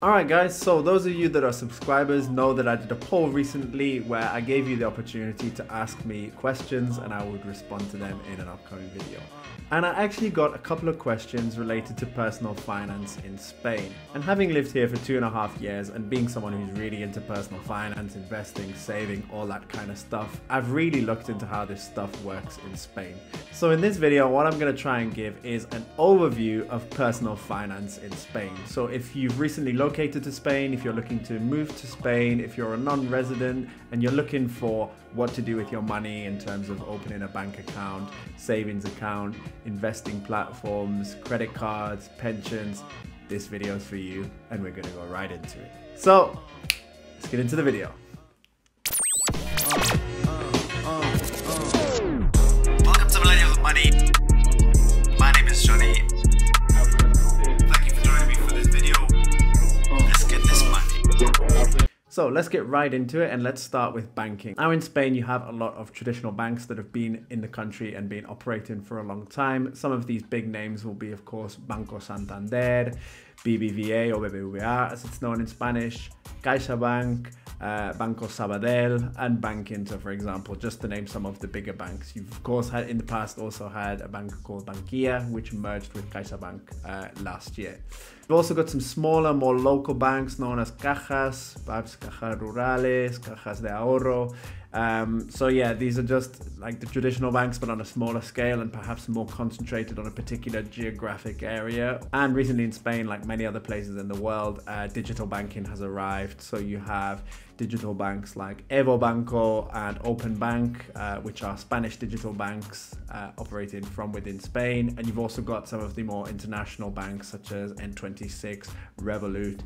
Alright guys, so those of you that are subscribers know that I did a poll recently where I gave you the opportunity to ask me questions and I would respond to them in an upcoming video. And I actually got a couple of questions related to personal finance in Spain. And having lived here for 2.5 years and being someone who's really into personal finance, investing, saving, all that kind of stuff, I've really looked into how this stuff works in Spain. So in this video, what I'm going to try and give is an overview of personal finance in Spain. So if you've recently located to Spain, if you're looking to move to Spain, if you're a non-resident and you're looking for what to do with your money in terms of opening a bank account, savings account, investing platforms, credit cards, pensions, this video is for you and we're going to go right into it. So let's get into the video. Welcome to Millennials With Money. My name is Johnny. Thank you for joining me for this video. Let's get this money. So let's get right into it and let's start with banking. Now in Spain, you have a lot of traditional banks that have been in the country and been operating for a long time. Some of these big names will be, of course, Banco Santander, BBVA or BBVA as it's known in Spanish, CaixaBank, Banco Sabadell and Bankinter, for example, just to name some of the bigger banks. You've of course had in the past also had a bank called Bankia, which merged with CaixaBank last year. You've also got some smaller, more local banks known as Cajas, perhaps Cajas Rurales, Cajas de Ahorro. So yeah, these are just like the traditional banks, but on a smaller scale and perhaps more concentrated on a particular geographic area. And recently in Spain, like many other places in the world, digital banking has arrived. So you have digital banks like Evo Banco and OpenBank, which are Spanish digital banks operating from within Spain. And you've also got some of the more international banks such as N26, Revolut,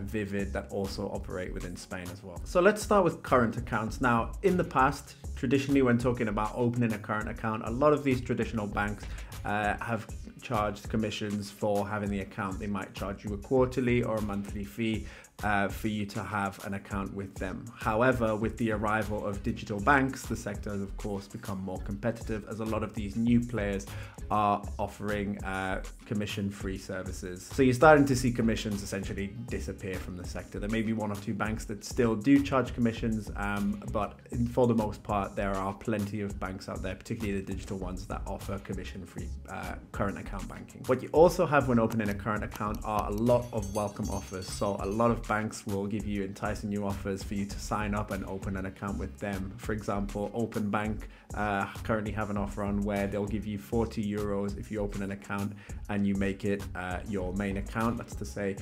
Vivid that also operate within Spain as well. So let's start with current accounts. Now, in the past, traditionally when talking about opening a current account, a lot of these traditional banks have charged commissions for having the account. They might charge you a quarterly or a monthly fee for you to have an account with them. However, with the arrival of digital banks, the sector has of course become more competitive as a lot of these new players are offering commission-free services. So you're starting to see commissions essentially disappear from the sector. There may be one or two banks that still do charge commissions, but for the most part, there are plenty of banks out there, particularly the digital ones that offer commission-free current account banking. What you also have when opening a current account are a lot of welcome offers. So a lot of banks will give you enticing new offers for you to sign up and open an account with them. For example, OpenBank currently have an offer on where they'll give you 40 euros if you open an account and you make it your main account. That's to say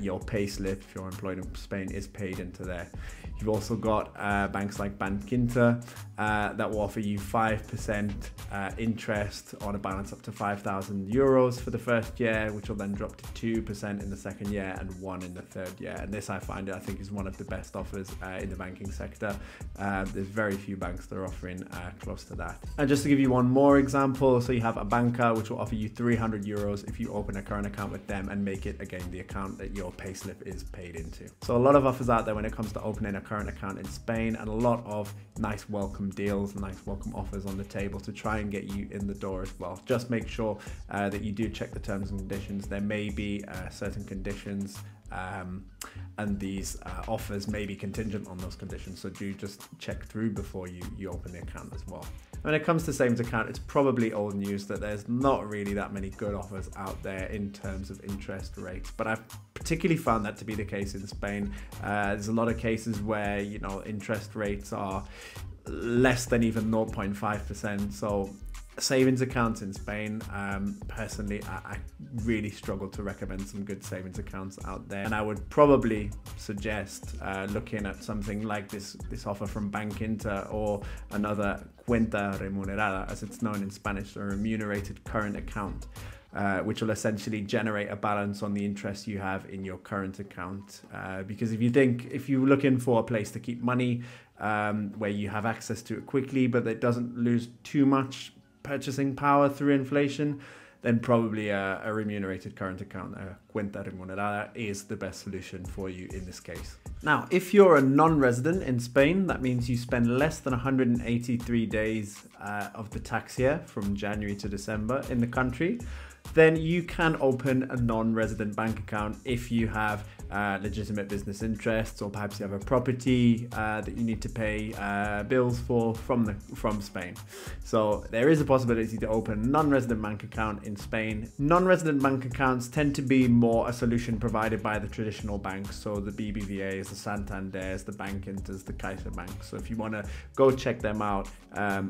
your pay slip if you're employed in Spain is paid into there. You've also got banks like Bankinter that will offer you 5% interest on a balance up to 5,000 euros for the first year, which will then drop to 2% in the second year and 1% in the third year. And this I think is one of the best offers in the banking sector. There's very few banks that are offering close to that. And just to give you one more example, so you have Abanca, which will offer you 300 euros if you open a current account with them and make it again the account that your payslip is paid into. So a lot of offers out there when it comes to opening a current account in Spain and a lot of nice welcome deals, nice welcome offers on the table to try and get you in the door as well. Just make sure that you do check the terms and conditions. There may be certain conditions and these offers may be contingent on those conditions, so do just check through before you open the account as well. When it comes to savings account, it's probably old news that there's not really that many good offers out there in terms of interest rates, but I've particularly found that to be the case in Spain. There's a lot of cases where, you know, interest rates are less than even 0.5%, so savings accounts in Spain, personally, I really struggle to recommend some good savings accounts out there. And I would probably suggest looking at something like this offer from Bankinter or another cuenta remunerada, as it's known in Spanish, a remunerated current account, which will essentially generate a balance on the interest you have in your current account. Because if you're looking for a place to keep money where you have access to it quickly, but that doesn't lose too much purchasing power through inflation, then probably a remunerated current account, a cuenta remunerada, is the best solution for you in this case. Now, if you're a non-resident in Spain, that means you spend less than 183 days of the tax year from January to December in the country, then you can open a non-resident bank account if you have legitimate business interests, or perhaps you have a property that you need to pay bills for from Spain. So there is a possibility to open a non-resident bank account in Spain. Non-resident bank accounts tend to be more a solution provided by the traditional banks, so the BBVAs, the Santanders, the Bankinters, the CaixaBank. So if you want to go check them out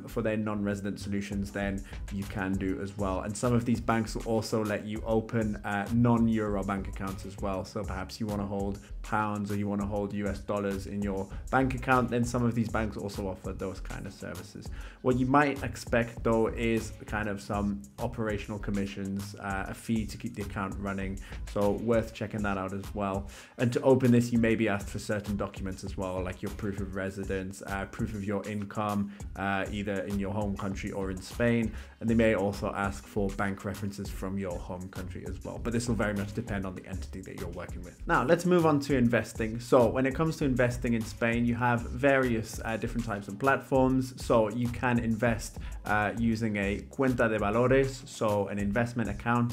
for their non-resident solutions, then you can do as well. And some of these banks will also let you open non-euro bank accounts as well. So perhaps you want to hold pounds or you want to hold US dollars in your bank account, then some of these banks also offer those kind of services. What you might expect though is kind of some operational commissions, a fee to keep the account running, so worth checking that out as well. And to open this, you may be asked for certain documents as well, like your proof of residence, proof of your income, either in your home country or in Spain, and they may also ask for bank references from your home country as well, but this will very much depend on the entity that you're working with. Now let's move on to investing. So when it comes to investing in Spain, you have various different types of platforms. So you can invest using a cuenta de valores, so an investment account,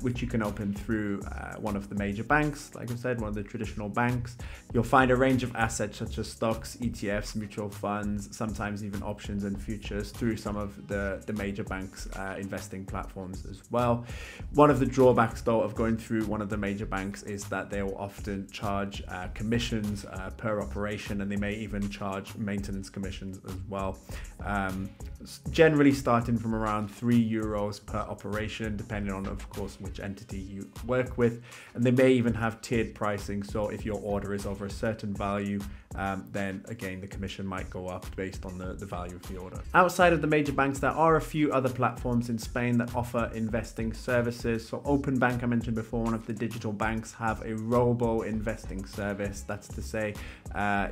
which you can open through one of the major banks, like I said, one of the traditional banks. You'll find a range of assets such as stocks, ETFs, mutual funds, sometimes even options and futures through some of the major banks' investing platforms as well. One of the drawbacks though of going through one of the major banks is that they will often charge commissions per operation, and they may even charge maintenance commissions as well. Generally starting from around €3 per operation, depending on, of course, which entity you work with. And they may even have tiered pricing, so if your order is over a certain value, then again the commission might go up based on the value of the order. Outside of the major banks, there are a few other platforms in Spain that offer investing services. So OpenBank, I mentioned before, one of the digital banks, have a robo investing service. That's to say,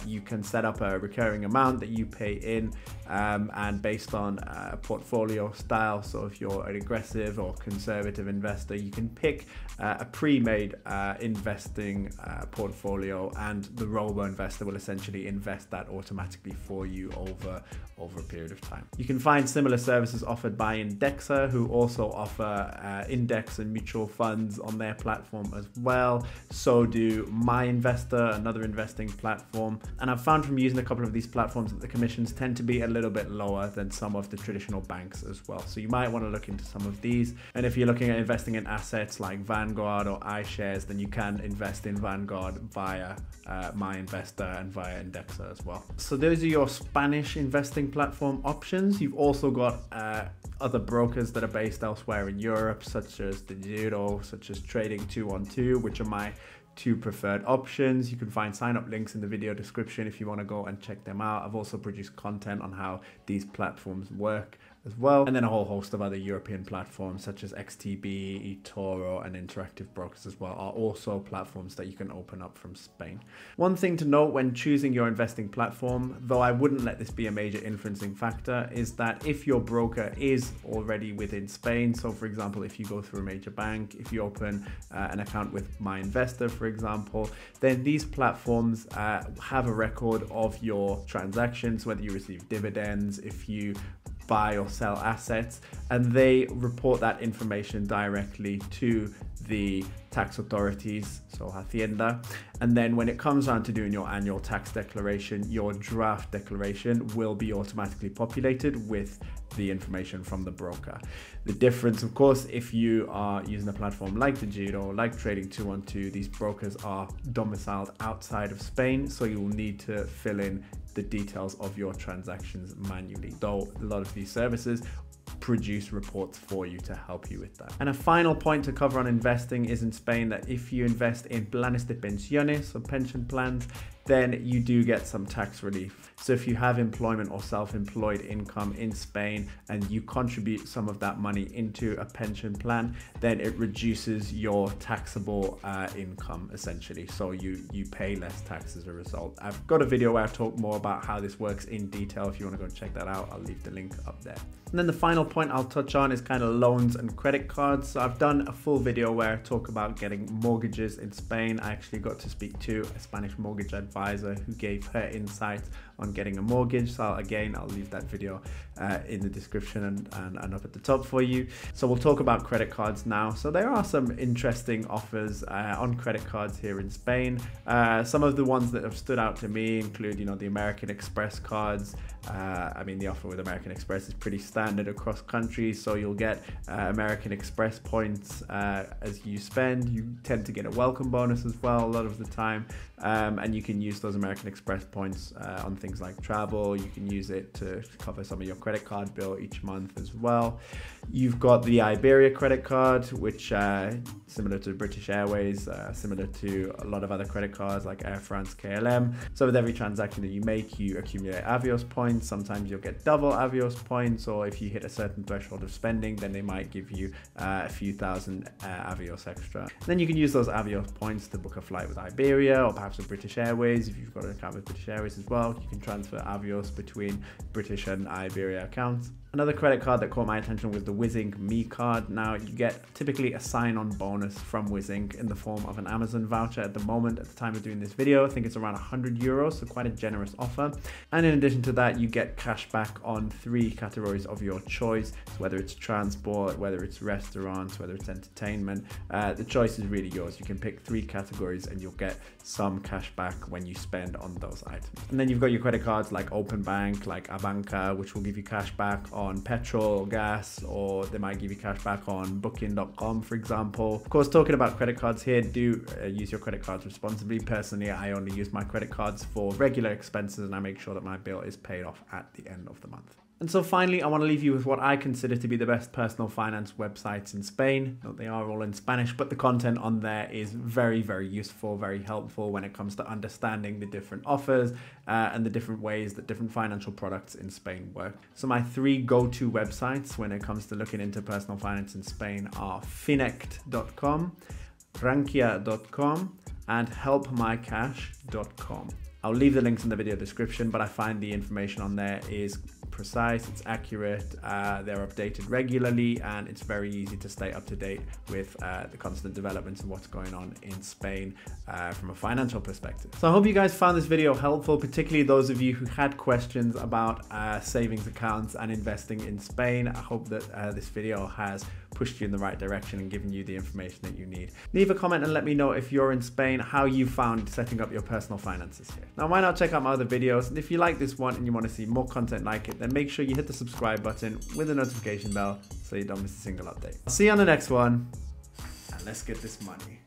you can set up a recurring amount that you pay in, and based on a portfolio style, so if you're an aggressive or conservative investor, you can pick a pre-made investing portfolio, and the robo investor will essentially invest that automatically for you over a period of time. You can find similar services offered by Indexa, who also offer index and mutual funds on their platform as well. So do MyInvestor, another investing platform. And I've found from using a couple of these platforms that the commissions tend to be a little bit lower than some of the traditional banks as well. So you might want to look into some of these. And if you're looking at investing in assets like Vanguard or iShares, then you can invest in Vanguard via MyInvestor and via Indexa as well. So those are your Spanish investing platform options. You've also got other brokers that are based elsewhere in Europe, such as DEGIRO, such as Trading 212, which are my two preferred options. You can find sign up links in the video description if you want to go and check them out. I've also produced content on how these platforms work as well, and then a whole host of other European platforms such as XTB, eToro and Interactive Brokers as well are also platforms that you can open up from Spain. One thing to note when choosing your investing platform, though I wouldn't let this be a major influencing factor, is that if your broker is already within Spain, so for example if you go through a major bank, if you open an account with MyInvestor for example, then these platforms have a record of your transactions, whether you receive dividends, if you buy or sell assets, and they report that information directly to the tax authorities, so Hacienda. And then when it comes down to doing your annual tax declaration, your draft declaration will be automatically populated with the information from the broker. The difference, of course, if you are using a platform like DEGIRO, like Trading 212, these brokers are domiciled outside of Spain, so you will need to fill in the details of your transactions manually, though a lot of these services produce reports for you to help you with that. And a final point to cover on investing is in Spain that if you invest in planes de pensiones, so pension plans, then you do get some tax relief. So if you have employment or self-employed income in Spain and you contribute some of that money into a pension plan, then it reduces your taxable income essentially. So you pay less tax as a result. I've got a video where I talk more about how this works in detail. If you want to go check that out, I'll leave the link up there. And then the final final point I'll touch on is kind of loans and credit cards. So I've done a full video where I talk about getting mortgages in Spain. I actually got to speak to a Spanish mortgage advisor who gave her insights on getting a mortgage. So I'll leave that video in the description and up at the top for you. So we'll talk about credit cards now. So there are some interesting offers on credit cards here in Spain. Some of the ones that have stood out to me include, you know, the American Express cards. I mean, the offer with American Express is pretty standard across countries, so you'll get American Express points as you spend. You tend to get a welcome bonus as well a lot of the time, and you can use those American Express points on things like travel. You can use it to cover some of your credit card bill each month as well. You've got the Iberia credit card, which similar to British Airways, similar to a lot of other credit cards like Air France, KLM. So with every transaction that you make, you accumulate Avios points. Sometimes you'll get double Avios points, or if you hit a certain threshold of spending, then they might give you a few thousand Avios extra. And then you can use those Avios points to book a flight with Iberia, or perhaps with British Airways. If you've got an account with British Airways as well, you can transfer Avios between British and Iberia accounts. Another credit card that caught my attention was the Wizzink Me card. Now, you get typically a sign-on bonus from Wizzink in the form of an Amazon voucher. At the moment, at the time of doing this video, I think it's around 100 euros, so quite a generous offer. And in addition to that, you get cash back on 3 categories of your choice. So whether it's transport, whether it's restaurants, whether it's entertainment, the choice is really yours. You can pick 3 categories and you'll get some cash back when you spend on those items. And then you've got your credit cards like OpenBank, like Abanca, which will give you cash back on petrol or gas, or they might give you cash back on booking.com, for example. Of course, talking about credit cards here, do use your credit cards responsibly. Personally, I only use my credit cards for regular expenses, and I make sure that my bill is paid off at the end of the month. And so finally, I want to leave you with what I consider to be the best personal finance websites in Spain. They are all in Spanish, but the content on there is very, very useful, very helpful when it comes to understanding the different offers and the different ways that different financial products in Spain work. So my 3 go-to websites when it comes to looking into personal finance in Spain are finect.com, rankia.com, and helpmycash.com. I'll leave the links in the video description, but I find the information on there is precise, it's accurate, they're updated regularly, and it's very easy to stay up to date with the constant developments and what's going on in Spain from a financial perspective. So I hope you guys found this video helpful, particularly those of you who had questions about savings accounts and investing in Spain. I hope that this video has pushed you in the right direction and given you the information that you need. Leave a comment and let me know if you're in Spain, how you found setting up your personal finances here. Now, why not check out my other videos? And if you like this one and you want to see more content like it, then make sure you hit the subscribe button with the notification bell so you don't miss a single update. I'll see you on the next one, and let's get this money.